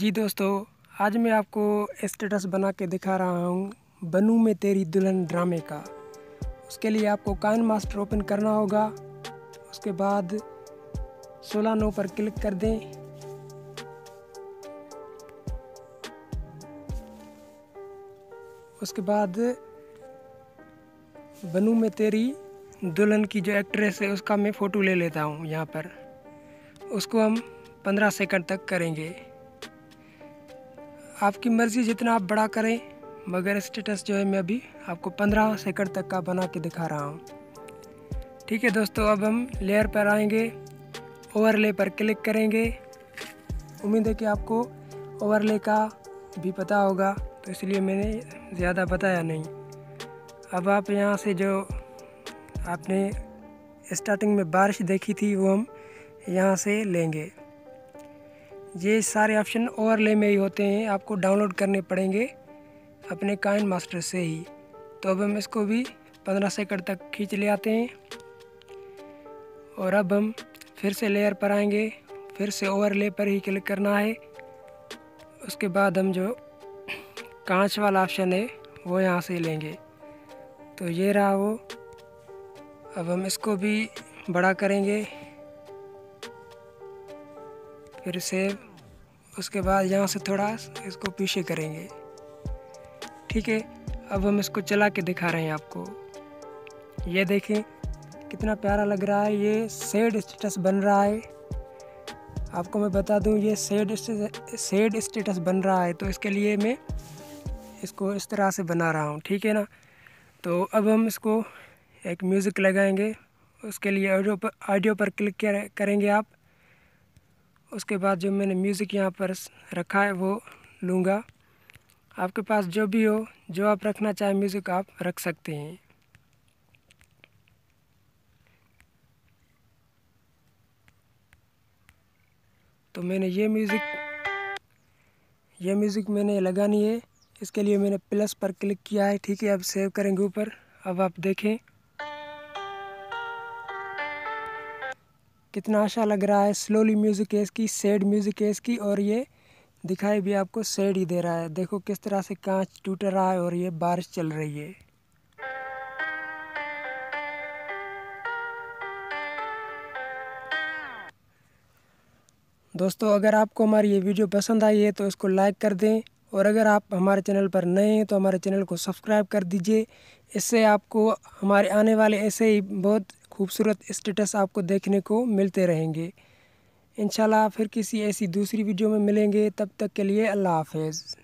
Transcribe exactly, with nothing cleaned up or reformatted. जी दोस्तों, आज मैं आपको स्टेटस बना के दिखा रहा हूँ बनू में तेरी दुल्हन ड्रामे का। उसके लिए आपको किनेमास्टर ओपन करना होगा। उसके बाद सोलह नौ पर क्लिक कर दें। उसके बाद बनू में तेरी दुल्हन की जो एक्ट्रेस है उसका मैं फ़ोटो ले लेता हूँ यहाँ पर। उसको हम पंद्रह सेकंड तक करेंगे। आपकी मर्ज़ी जितना आप बड़ा करें, मगर स्टेटस जो है मैं अभी आपको पंद्रह सेकंड तक का बना के दिखा रहा हूँ। ठीक है दोस्तों, अब हम लेयर पर आएंगे, ओवरले पर क्लिक करेंगे। उम्मीद है कि आपको ओवरले का भी पता होगा, तो इसलिए मैंने ज़्यादा बताया नहीं। अब आप यहाँ से जो आपने स्टार्टिंग में बारिश देखी थी वो हम यहाँ से लेंगे। ये सारे ऑप्शन ओवरले में ही होते हैं, आपको डाउनलोड करने पड़ेंगे अपने किनेमास्टर से ही। तो अब हम इसको भी पंद्रह सेकंड तक खींच ले आते हैं। और अब हम फिर से लेयर पर आएंगे, फिर से ओवरले पर ही क्लिक करना है। उसके बाद हम जो कांच वाला ऑप्शन है वो यहाँ से लेंगे। तो ये रहा वो। अब हम इसको भी बड़ा करेंगे, फिर सेव। उसके बाद यहाँ से थोड़ा इसको पीछे करेंगे। ठीक है, अब हम इसको चला के दिखा रहे हैं आपको। ये देखें कितना प्यारा लग रहा है। ये शेड स्टेटस बन रहा है। आपको मैं बता दूँ, ये शेड शेड स्टेटस बन रहा है, तो इसके लिए मैं इसको इस तरह से बना रहा हूँ। ठीक है ना। तो अब हम इसको एक म्यूज़िक लगाएंगे। उसके लिए ऑडियो पर ऑडियो पर क्लिक करेंगे आप। उसके बाद जो मैंने म्यूज़िक यहाँ पर रखा है वो लूँगा। आपके पास जो भी हो, जो आप रखना चाहें म्यूज़िक आप रख सकते हैं। तो मैंने ये म्यूज़िक ये म्यूज़िक मैंने लगानी है, इसके लिए मैंने प्लस पर क्लिक किया है। ठीक है, अब सेव करेंगे ऊपर। अब आप देखें कितना अच्छा लग रहा है। स्लोली म्यूज़िक है इसकी, सैड म्यूज़िक है इसकी, और ये दिखाई भी आपको सैड ही दे रहा है। देखो किस तरह से कांच टूट रहा है और ये बारिश चल रही है। दोस्तों, अगर आपको हमारी ये वीडियो पसंद आई है तो इसको लाइक कर दें, और अगर आप हमारे चैनल पर नए हैं तो हमारे चैनल को सब्सक्राइब कर दीजिए। इससे आपको हमारे आने वाले ऐसे ही बहुत खूबसूरत स्टेटस आपको देखने को मिलते रहेंगे। इंशाल्लाह फिर किसी ऐसी दूसरी वीडियो में मिलेंगे। तब तक के लिए अल्लाह हाफ़िज़।